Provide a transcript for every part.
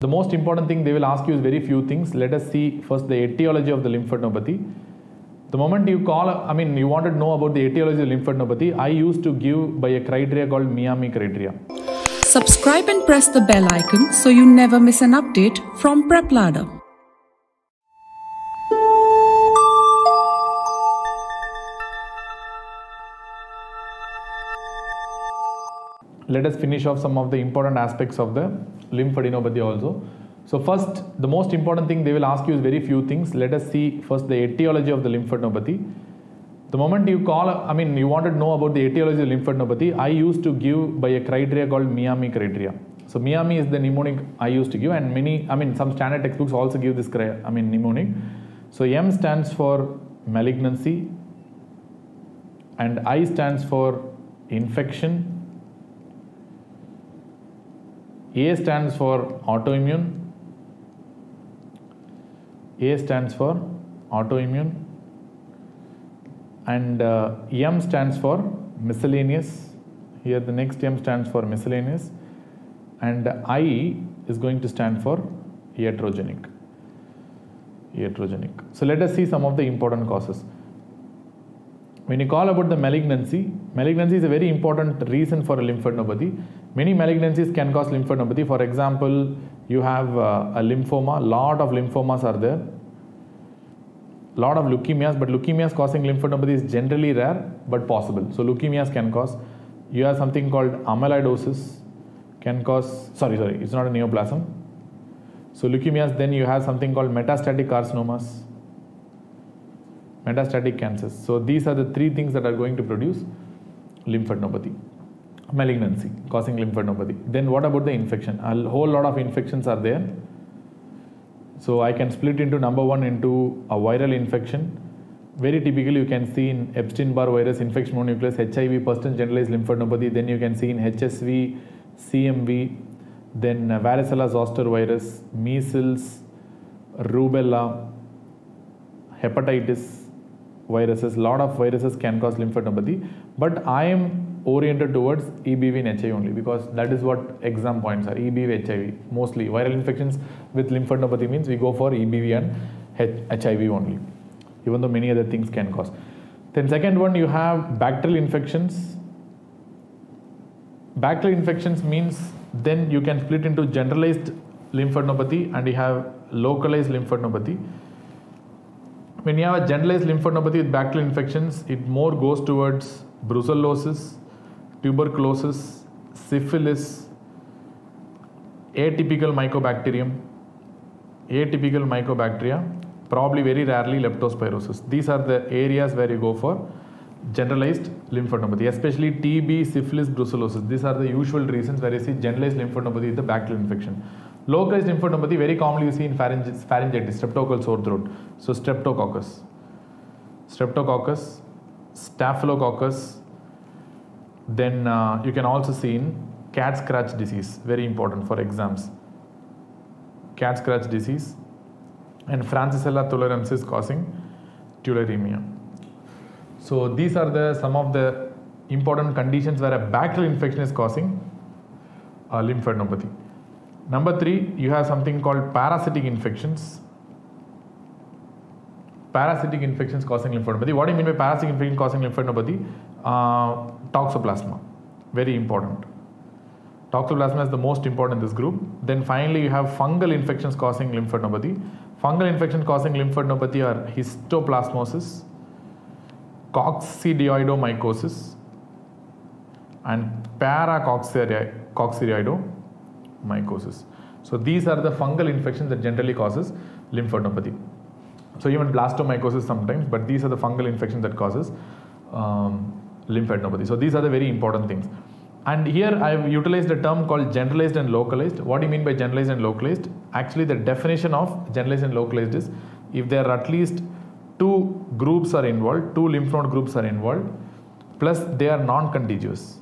The most important thing they will ask you is very few things. Let us see first the etiology of the lymphadenopathy. The moment you call, you wanted to know about the etiology of lymphadenopathy, I used to give by a criteria called Miami criteria. Subscribe and press the bell icon so you never miss an update from PrepLadder. Let us finish off some of the important aspects of the lymphadenopathy also. So first, the most important thing they will ask you is very few things. Let us see first the etiology of the lymphadenopathy. The moment you call, you wanted to know about the etiology of lymphadenopathy, I used to give by a criteria called Miami criteria. So Miami is the mnemonic I used to give, and many, some standard textbooks also give this mnemonic. So M stands for malignancy, and I stands for infection, A stands for autoimmune, and M stands for miscellaneous. Here the next M stands for miscellaneous, and I is going to stand for iatrogenic. So let us see some of the important causes. When you call about the malignancy, malignancy is a very important reason for lymphadenopathy. Many malignancies can cause lymphadenopathy. For example, you have a lymphoma, lot of lymphomas are there, lot of leukemias, but leukemias causing lymphadenopathy is generally rare but possible. So leukemias can cause, you have something called amyloidosis can cause, sorry, it's not a neoplasm. So leukemias, then you have something called metastatic carcinomas, metastatic cancers. So these are the three things that are going to produce lymphadenopathy, malignancy causing lymphadenopathy. Then what about the infection? A whole lot of infections are there. So I can split into number one into a viral infection. Very typically you can see in Epstein-Barr virus, infection mononucleus, HIV, persistent generalized lymphadenopathy. Then you can see in HSV, CMV, then varicella zoster virus, measles, rubella, hepatitis viruses, lot of viruses can cause lymphadenopathy, but I am oriented towards EBV and HIV only because that is what exam points are, EBV, HIV, mostly viral infections with lymphadenopathy means we go for EBV and HIV only, even though many other things can cause. Then second one, you have bacterial infections. Bacterial infections means then you can split into generalized lymphadenopathy and you have localized lymphadenopathy. When you have a generalized lymphadenopathy with bacterial infections, it more goes towards brucellosis, tuberculosis, syphilis, atypical mycobacteria, probably very rarely leptospirosis. These are the areas where you go for generalized lymphadenopathy, especially TB, syphilis, brucellosis. These are the usual reasons where you see generalized lymphadenopathy with the bacterial infection. Localized lymphadenopathy very commonly you see in pharyngitis, streptococcal sore throat. So streptococcus, staphylococcus, then you can also see in cat scratch disease, very important for exams. Cat scratch disease and Francisella tularensis causing tularemia. So these are the some of the important conditions where a bacterial infection is causing lymphadenopathy. Number three, you have something called parasitic infections. Parasitic infections causing lymphadenopathy. What do you mean by parasitic infection causing lymphadenopathy? Toxoplasma, very important. Toxoplasma is the most important in this group. Then finally, you have fungal infections causing lymphadenopathy. Fungal infections causing lymphadenopathy are histoplasmosis, coccidioidomycosis, and paracoccidioidomycosis. So these are the fungal infections that generally causes lymphadenopathy. So even blastomycosis sometimes, but these are the fungal infections that causes lymphadenopathy. So these are the very important things. And here I have utilized a term called generalized and localized. What do you mean by generalized and localized? Actually the definition of generalized and localized is if there are at least two groups are involved, two lymph node groups are involved, plus they are non-contagious.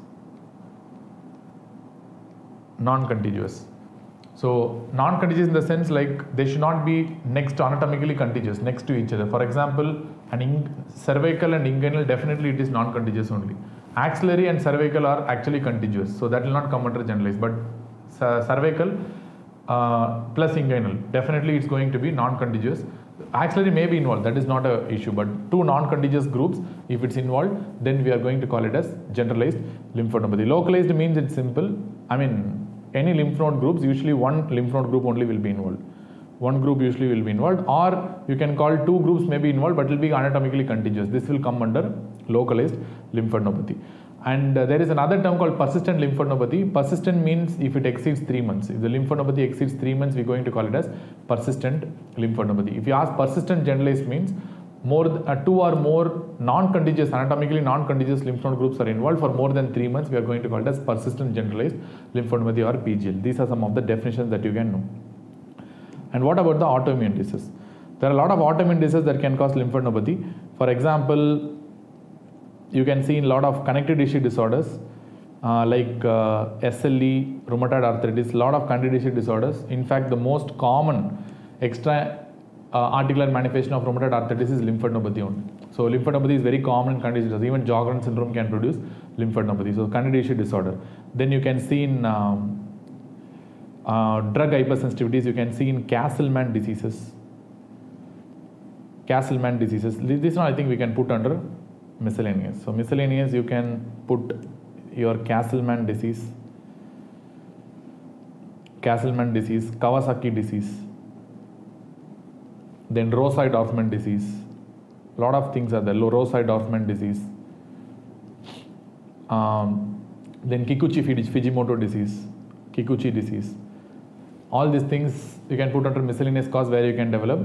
So non-contagious in the sense like they should not be next anatomically contiguous, next to each other. For example, cervical and inguinal, definitely it is non-contagious only. Axillary and cervical are actually contiguous, so that will not come under generalized. But cervical plus inguinal, definitely it's going to be non-contagious. Axillary may be involved, that is not an issue, but two non-contagious groups, if it's involved, then we are going to call it as generalized lymphadenopathy. Localized means it's simple. I mean, any lymph node groups, usually one lymph node group only will be involved. One group usually will be involved, or you can call two groups may be involved, but it will be anatomically contiguous. This will come under localized lymphadenopathy. And there is another term called persistent lymphadenopathy. Persistent means if it exceeds 3 months. If the lymphadenopathy exceeds 3 months, we are going to call it as persistent lymphadenopathy. If you ask persistent generalized means, more two or more non-contiguous, anatomically non-contiguous lymph node groups are involved for more than 3 months, we are going to call it as persistent generalized lymphadenopathy or PGL. These are some of the definitions that you can know. And what about the autoimmune disease? There are a lot of autoimmune diseases that can cause lymphadenopathy. For example, you can see in a lot of connective tissue disorders like SLE, rheumatoid arthritis, a lot of connective tissue disorders. In fact, the most common extra articular manifestation of rheumatoid arthritis is lymphadenopathy only. So, lymphadenopathy is very common in connective tissue. Even Sjögren syndrome can produce lymphadenopathy. So, connective tissue disorder. Then you can see in drug hypersensitivities, you can see in Castleman diseases. Castleman diseases. This one I think we can put under miscellaneous. So, miscellaneous you can put your Castleman disease, Kawasaki disease, then Rosai Dorfman disease. Lot of things are there. Rosai Dorfman disease, then Kikuchi fijimoto disease, Kikuchi disease. All these things you can put under miscellaneous cause where you can develop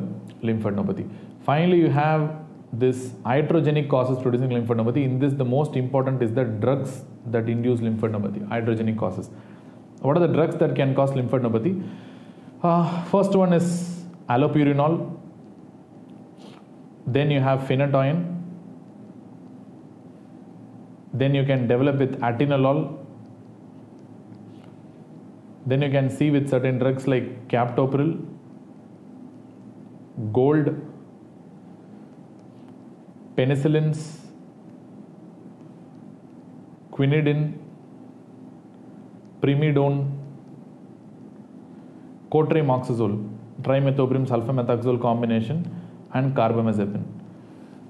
lymphadenopathy. Finally, you have this iatrogenic causes producing lymphadenopathy. In this, the most important is the drugs that induce lymphadenopathy, iatrogenic causes. What are the drugs that can cause lymphadenopathy? First one is allopurinol. Then you have phenytoin. Then you can develop with atenolol. Then you can see with certain drugs like captopril, gold, penicillins, quinidine, primidone, cotrimoxazole, trimethoprim sulfamethoxazole combination, and carbamazepine.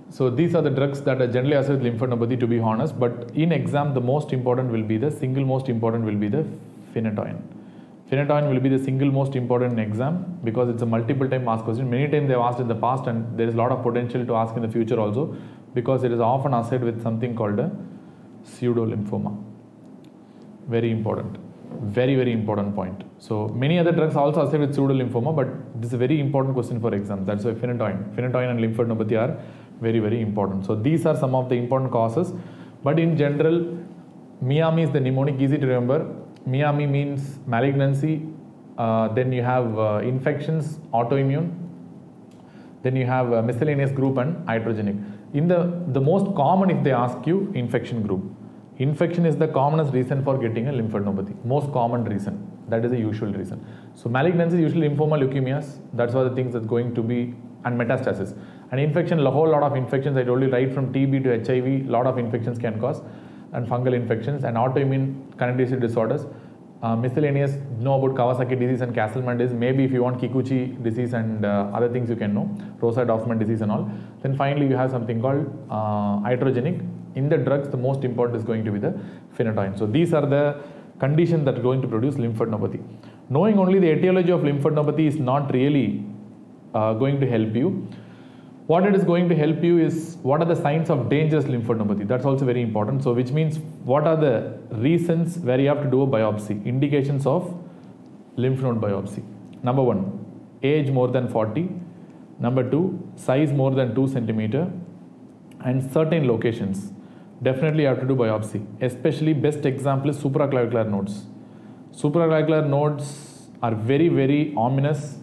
So these are the drugs that are generally associated with lymphadenopathy, to be honest, but in exam the most important will be the phenytoin. Phenytoin will be the single most important in exam because it's a multiple time asked question. Many times they've asked in the past and there is a lot of potential to ask in the future also, because it is often associated with something called a pseudolymphoma. Very important. Very, very important point. So many other drugs are also associated with pseudolymphoma, but this is a very important question for exam. That's why phenytoin and lymphadenopathy are very, very important. So these are some of the important causes. But in general, Miami is the mnemonic, easy to remember. Miami means malignancy, then you have infections, autoimmune, then you have miscellaneous group and iatrogenic. In the most common, if they ask you, infection group. Infection is the commonest reason for getting a lymphadenopathy, most common reason, that is the usual reason. So malignancy is usually lymphoma, leukemias, that's all the things that's going to be, and metastasis. And infection, a whole lot of infections, I told you, right from TB to HIV, a lot of infections can cause, and fungal infections, and autoimmune connective tissue disorders. Miscellaneous, know about Kawasaki disease and Castleman disease. Maybe if you want Kikuchi disease and other things you can know, Rosai Dorfman disease and all. Then finally you have something called iatrogenic. In the drugs, the most important is going to be the phenytoin. So these are the conditions that are going to produce lymphadenopathy. Knowing only the etiology of lymphadenopathy is not really going to help you. What it is going to help you is what are the signs of dangerous lymphadenopathy. That's also very important. So, which means what are the reasons where you have to do a biopsy, indications of lymph node biopsy. Number one, age more than 40. Number two, size more than 2 centimeter, and certain locations. Definitely you have to do biopsy. Especially best example is supraclavicular nodes. Supraclavicular nodes are very, very ominous.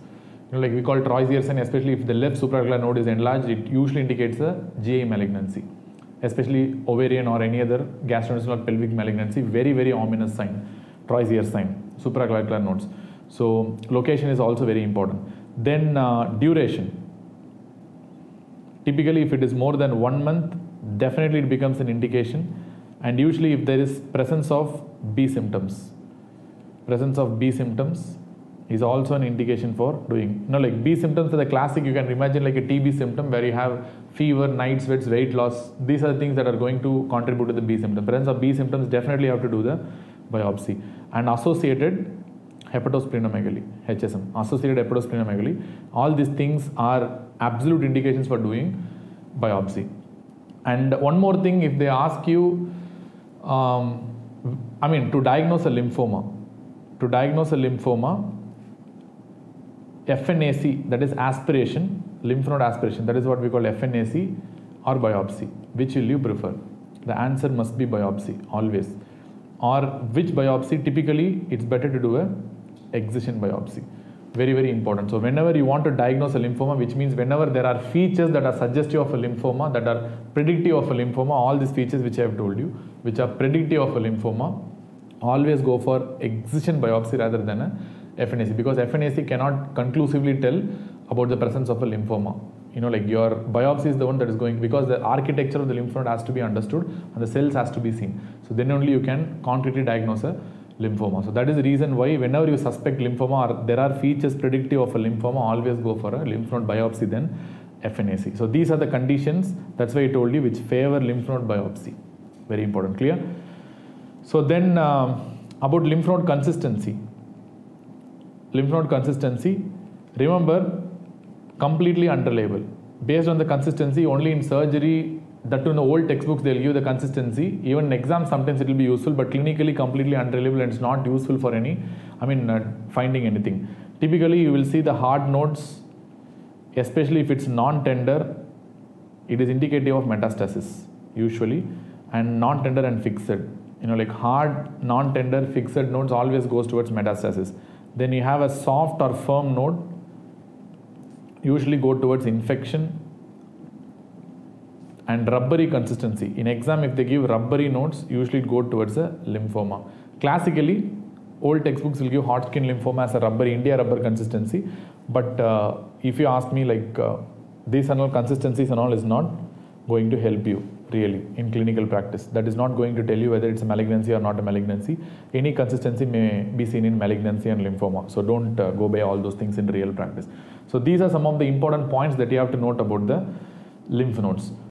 You know, like we call Troisier sign, especially if the left supraclavicular node is enlarged, it usually indicates a GI malignancy, especially ovarian or any other gastrointestinal or pelvic malignancy. Very, very ominous sign, Troisier sign, supraclavicular nodes. So location is also very important. Then duration. Typically, if it is more than 1 month, definitely it becomes an indication. And usually, if there is presence of B symptoms, is also an indication for doing. You know, like B symptoms are the classic. You can imagine like a TB symptom where you have fever, night sweats, weight loss. These are the things that are going to contribute to the B symptom. Presence of B symptoms, definitely have to do the biopsy. And associated hepatosplenomegaly, HSM, associated hepatosplenomegaly. All these things are absolute indications for doing biopsy. And one more thing, if they ask you, I mean, to diagnose a lymphoma, FNAC, that is aspiration, lymph node aspiration, that is what we call FNAC, or biopsy. Which will you prefer? The answer must be biopsy, always. Or which biopsy? Typically, it's better to do a excision biopsy. Very, very important. So whenever you want to diagnose a lymphoma, which means whenever there are features that are suggestive of a lymphoma, that are predictive of a lymphoma, all these features which I have told you, which are predictive of a lymphoma, always go for excision biopsy rather than a FNAC, because FNAC cannot conclusively tell about the presence of a lymphoma. You know, like your biopsy is the one that is going, because the architecture of the lymph node has to be understood and the cells has to be seen. So then only you can concretely diagnose a lymphoma. So that is the reason why whenever you suspect lymphoma or there are features predictive of a lymphoma, always go for a lymph node biopsy than FNAC. So these are the conditions, that's why I told you, which favor lymph node biopsy. Very important, clear? So then about lymph node consistency. Lymph node consistency, remember, completely unreliable. Based on the consistency, only in surgery, that too in the old textbooks they'll give the consistency. Even in exams sometimes it will be useful, but clinically completely unreliable and it's not useful for any, I mean, finding anything. Typically you will see the hard nodes, especially if it's non-tender, it is indicative of metastasis usually, and non-tender and fixed. You know, like hard, non-tender, fixed nodes always goes towards metastasis. Then you have a soft or firm node, usually go towards infection, and rubbery consistency. In exam, if they give rubbery nodes, usually it goes towards a lymphoma. Classically, old textbooks will give Hodgkin lymphoma as a rubbery, India rubber consistency. But if you ask me, like these and all consistencies and all is not going to help you really in clinical practice. That is not going to tell you whether it's a malignancy or not a malignancy. Any consistency may be seen in malignancy and lymphoma. So don't go by all those things in real practice. So these are some of the important points that you have to note about the lymph nodes.